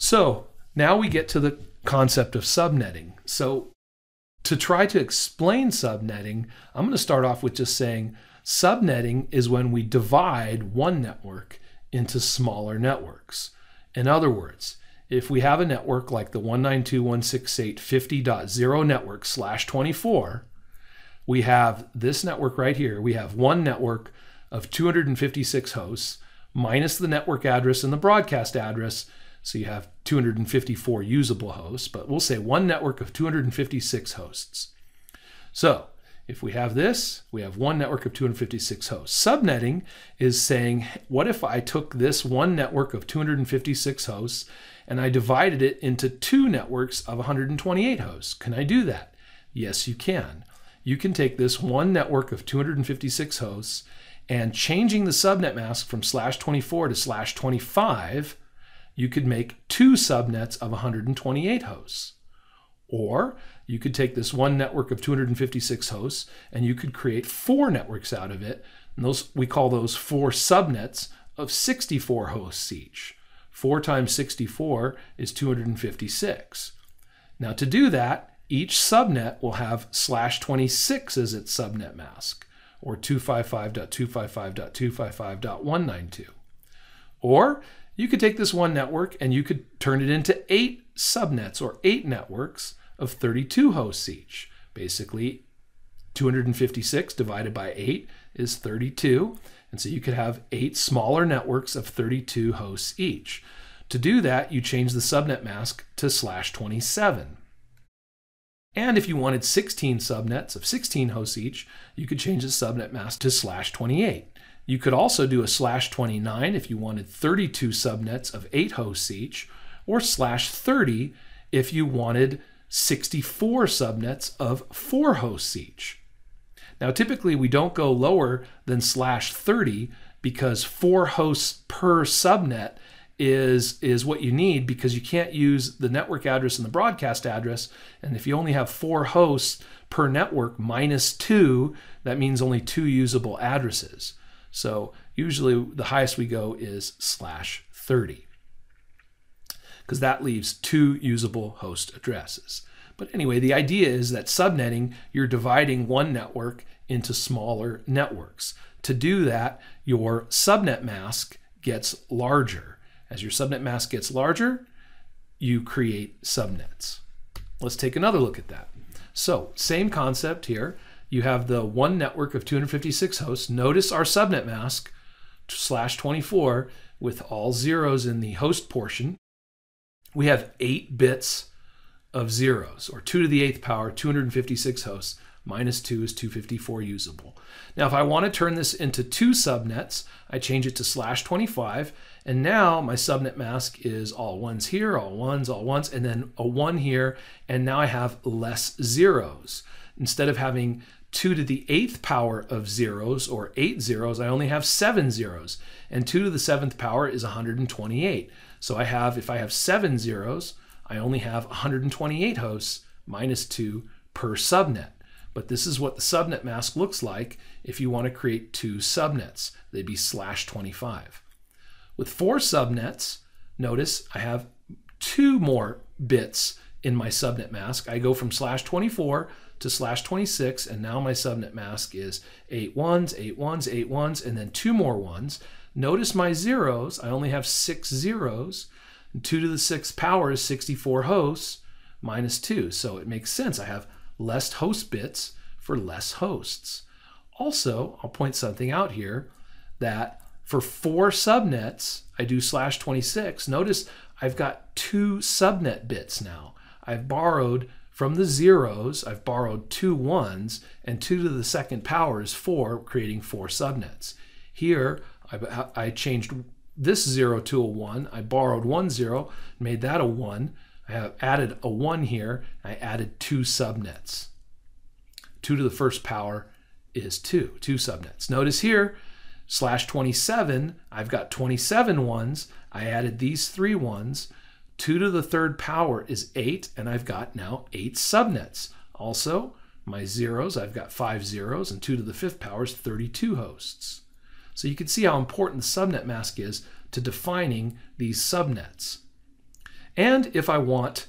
So now we get to the concept of subnetting. So to try to explain subnetting, I'm going to start off with just saying subnetting is when we divide one network into smaller networks. In other words, if we have a network like the 192.168.50.0 network /24, we have this network right here. We have one network of 256 hosts minus the network address and the broadcast address. So you have 254 usable hosts, but we'll say one network of 256 hosts. So if we have this, we have one network of 256 hosts. Subnetting is saying, what if I took this one network of 256 hosts and I divided it into two networks of 128 hosts? Can I do that? Yes, you can. You can take this one network of 256 hosts and changing the subnet mask from /24 to /25, you could make two subnets of 128 hosts. Or you could take this one network of 256 hosts and you could create four networks out of it. And those, we call those four subnets of 64 hosts each. 4 times 64 is 256. Now to do that, each subnet will have /26 as its subnet mask, or 255.255.255.192. Or you could take this one network and you could turn it into 8 subnets, or 8 networks of 32 hosts each. Basically, 256 divided by 8 is 32. And so you could have 8 smaller networks of 32 hosts each. To do that, you change the subnet mask to /27. And if you wanted 16 subnets of 16 hosts each, you could change the subnet mask to /28. You could also do a /29 if you wanted 32 subnets of 8 hosts each, or /30 if you wanted 64 subnets of 4 hosts each. Now, typically we don't go lower than /30 because 4 hosts per subnet is what you need, because you can't use the network address and the broadcast address. And if you only have 4 hosts per network minus 2, that means only 2 usable addresses. So usually the highest we go is /30, because that leaves 2 usable host addresses. But anyway, the idea is that subnetting, you're dividing one network into smaller networks. To do that, your subnet mask gets larger. As your subnet mask gets larger, you create subnets. Let's take another look at that. So, same concept here. You have the one network of 256 hosts. Notice our subnet mask, /24, with all zeros in the host portion. We have 8 bits of zeros, or 2⁸ power, 256 hosts, minus 2 is 254 usable. Now if I want to turn this into 2 subnets, I change it to /25, and now my subnet mask is all ones here, all ones, and then a 1 here, and now I have less zeros. Instead of having 2⁸ power of zeros, or 8 zeros, I only have 7 zeros, and 2⁷ power is 128. So I have, if I have 7 zeros, I only have 128 hosts minus 2 per subnet. But this is what the subnet mask looks like if you want to create 2 subnets. They'd be /25. With 4 subnets, notice I have 2 more bits in my subnet mask. I go from /24 to /26, and now my subnet mask is 8 ones, 8 ones, 8 ones, and then 2 more ones. Notice my zeros, I only have 6 zeros. 2⁶ power is 64 hosts minus 2. So it makes sense. I have less host bits for less hosts. Also, I'll point something out here, that for 4 subnets, I do /26. Notice I've got 2 subnet bits now. I've borrowed from the zeros, I've borrowed 2 ones, and 2⁵ power is 4, creating 4 subnets. Here, I changed this 0 to a 1, I borrowed 1 0, made that a 1, I have added a 1 here, I added 2 subnets. 2⁵ power is 2, 2 subnets. Notice here, /27, I've got 27 ones, I added these 3 ones, 2⁵ power is 8, and I've got now 8 subnets. Also, my zeros, I've got 5 zeros, and 2⁵ power is 32 hosts. So you can see how important the subnet mask is to defining these subnets. And if I want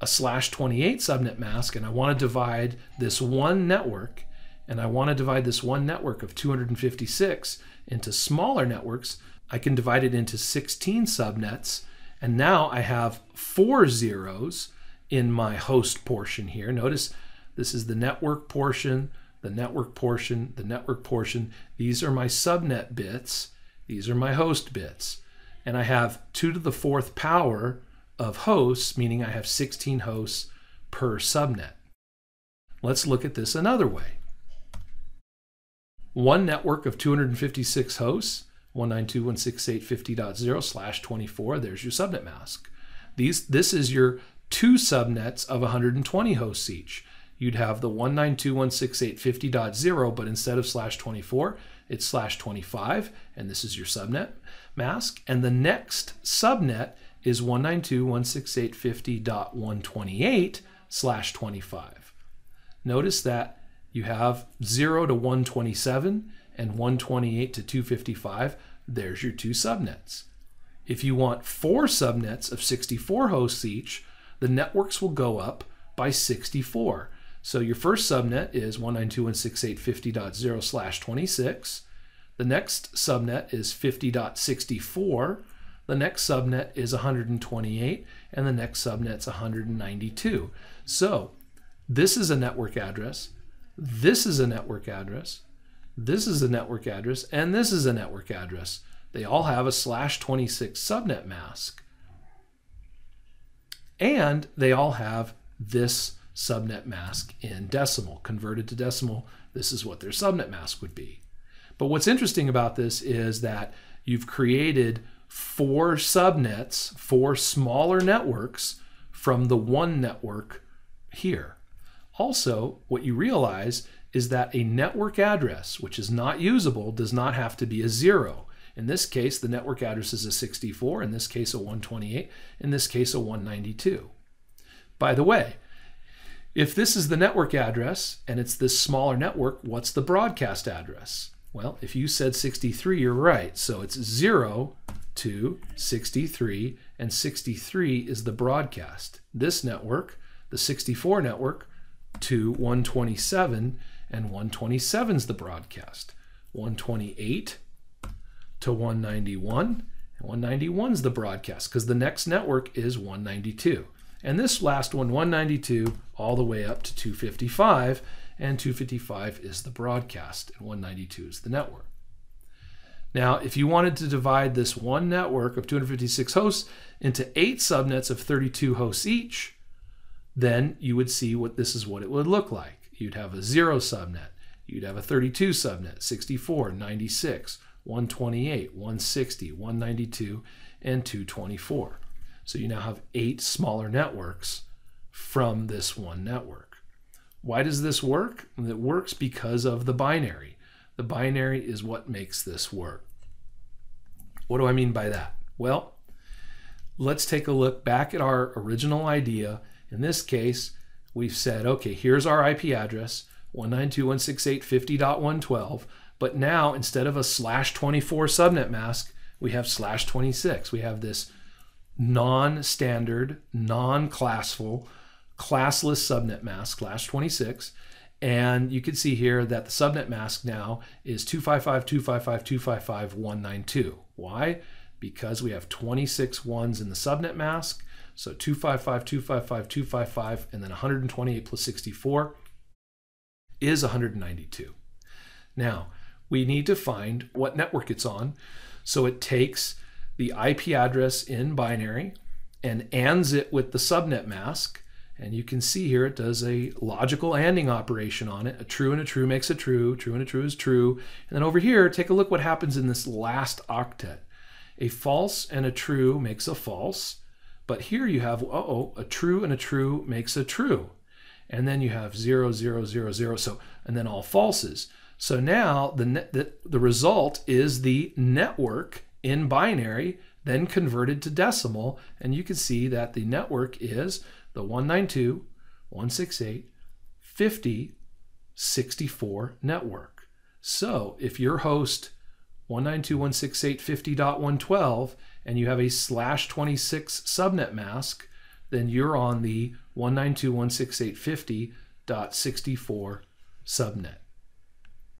a /28 subnet mask and I want to divide this one network, and I want to divide this one network of 256 into smaller networks, I can divide it into 16 subnets. And now I have 4 zeros in my host portion here. Notice this is the network portion, the network portion, the network portion. These are my subnet bits. These are my host bits. And I have 2⁴ of hosts, meaning I have 16 hosts per subnet. Let's look at this another way. One network of 256 hosts, 192.168.50.0 /24, there's your subnet mask. This is your 2 subnets of 120 hosts each. You'd have the 192.168.50.0, but instead of /24, it's /25, and this is your subnet mask. And the next subnet is 192.168.50.128 /25. Notice that you have 0 to 127 and 128 to 255. There's your 2 subnets. If you want 4 subnets of 64 hosts each, the networks will go up by 64. So your first subnet is 192.168.50.0 /26. The next subnet is 50.64. The next subnet is 128, and the next subnet's 192. So this is a network address. This is a network address, this is a network address, and this is a network address. They all have a /26 subnet mask. And they all have this subnet mask in decimal. Converted to decimal, this is what their subnet mask would be. But what's interesting about this is that you've created 4 subnets, 4 smaller networks from the one network here. Also, what you realize is that a network address, which is not usable, does not have to be a 0. In this case, the network address is a 64, in this case a 128, in this case a 192. By the way, if this is the network address and it's this smaller network, what's the broadcast address? Well, if you said 63, you're right. So it's 0 to 63, and 63 is the broadcast. This network, the 64 network, to 127, and 127 is the broadcast. 128 to 191, and 191 is the broadcast, because the next network is 192. And this last one, 192, all the way up to 255, and 255 is the broadcast, and 192 is the network. Now, if you wanted to divide this one network of 256 hosts into 8 subnets of 32 hosts each, then you would see what this is what it would look like. You'd have a 0 subnet, you'd have a 32 subnet, 64, 96, 128, 160, 192, and 224. So you now have 8 smaller networks from this one network. Why does this work? It works because of the binary. The binary is what makes this work. What do I mean by that? Well, let's take a look back at our original idea. In this case, we've said, okay, here's our IP address, 192.168.50.112, but now instead of a /24 subnet mask, we have /26. We have this non-standard, non-classful, classless subnet mask, /26, and you can see here that the subnet mask now is 255.255.255.192. Why? Because we have 26 ones in the subnet mask, so 255, 255, 255, and then 128 plus 64 is 192. Now, we need to find what network it's on. So it takes the IP address in binary and ANDs it with the subnet mask. And you can see here it does a logical ANDing operation on it. A true and a true makes a true. True and a true is true. And then over here, take a look what happens in this last octet. A false and a true makes a false. But here you have, a true and a true makes a true. And then you have 0, 0, 0, 0, so, and then all falses. So now the result is the network in binary, then converted to decimal. And you can see that the network is the 192, 168, 50, 64 network. So if your host 192.168.50.112 and you have a /26 subnet mask, then you're on the 192.168.50.64 subnet.